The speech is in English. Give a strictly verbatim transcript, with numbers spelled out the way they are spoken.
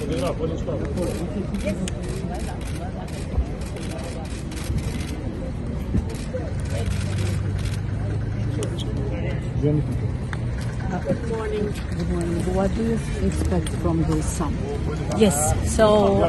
Good morning. Good morning. What do you expect from the summit? Yes. So.